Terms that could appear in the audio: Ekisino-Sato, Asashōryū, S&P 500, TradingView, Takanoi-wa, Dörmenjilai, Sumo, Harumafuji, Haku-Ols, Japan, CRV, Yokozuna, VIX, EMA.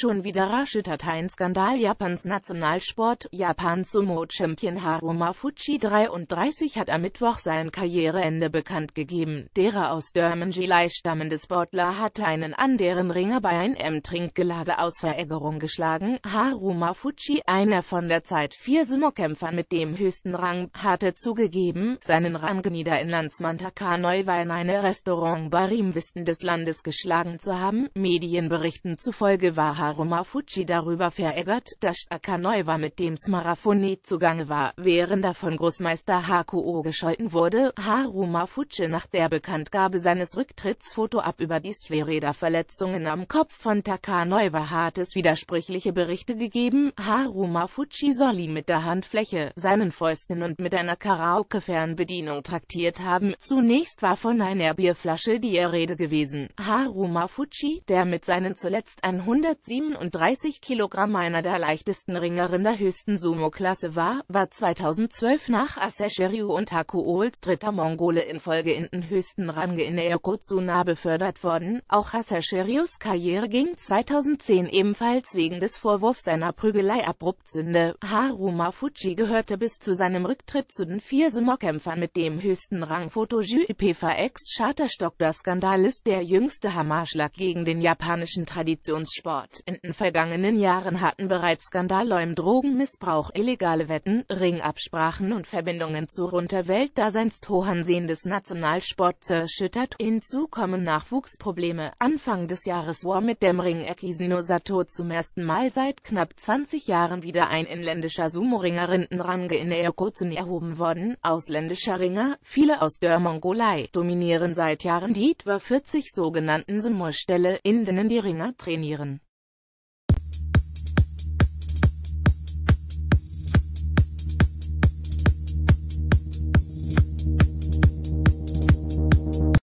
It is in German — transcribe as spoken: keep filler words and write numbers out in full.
Schon wieder erschüttert ein Skandal Japans Nationalsport. Japans Sumo-Champion Harumafuji dreiunddreißig hat am Mittwoch sein Karriereende bekannt gegeben. Der aus Dörmenjilai stammende Sportler hatte einen anderen Ringer bei einem Trinkgelage aus Verärgerung geschlagen. Harumafuji, einer von der Zeit vier Sumo-Kämpfern mit dem höchsten Rang, hatte zugegeben, seinen Rangnieder in Landsmann Takanoi-wa in einem Restaurant bei Rimwisten des Landes geschlagen zu haben. Medienberichten zufolge war Harumafuji darüber verärgert, dass Takanoi-wa mit dem Smarafone zugange war, während er von Großmeister Haku-Ols gescholten wurde. Harumafuji nach der Bekanntgabe seines Rücktritts Foto ab über die Schwerräderverletzungen am Kopf von Takanoi-wa hat es widersprüchliche Berichte gegeben. Harumafuji soll ihn mit der Handfläche, seinen Fäusten und mit einer Karaoke-Fernbedienung traktiert haben. Zunächst war von einer Bierflasche die Rede gewesen. Harumafuji, der mit seinen zuletzt hundertsiebenunddreißig Kilogramm einer der leichtesten Ringerin der höchsten Sumo-Klasse war, war zweitausendzwölf nach Asashōryū und Haku-Ols dritter Mongole in Folge in den höchsten Rang in der Yokozuna befördert worden. Auch Asashōryūs Karriere ging zweitausendzehn ebenfalls wegen des Vorwurfs einer Prügelei abrupt zu Ende. Harumafuji gehörte bis zu seinem Rücktritt zu den vier Sumo-Kämpfern mit dem höchsten Rang. Fotojü P V X Charterstock. Der Skandal ist der jüngste Hammerschlag gegen den japanischen Traditionssport. In den vergangenen Jahren hatten bereits Skandale um Drogenmissbrauch, illegale Wetten, Ringabsprachen und Verbindungen zur Unterwelt das Hohansehen des Nationalsports erschüttert. Hinzu kommen Nachwuchsprobleme. Anfang des Jahres war mit dem Ring Ekisino-Sato zum ersten Mal seit knapp zwanzig Jahren wieder ein inländischer Sumo-Ringer Rindenrange in der Yokozuna erhoben worden. Ausländischer Ringer, viele aus der Mongolei, dominieren seit Jahren die etwa vierzig sogenannten Sumo-Ställe, in denen die Ringer trainieren.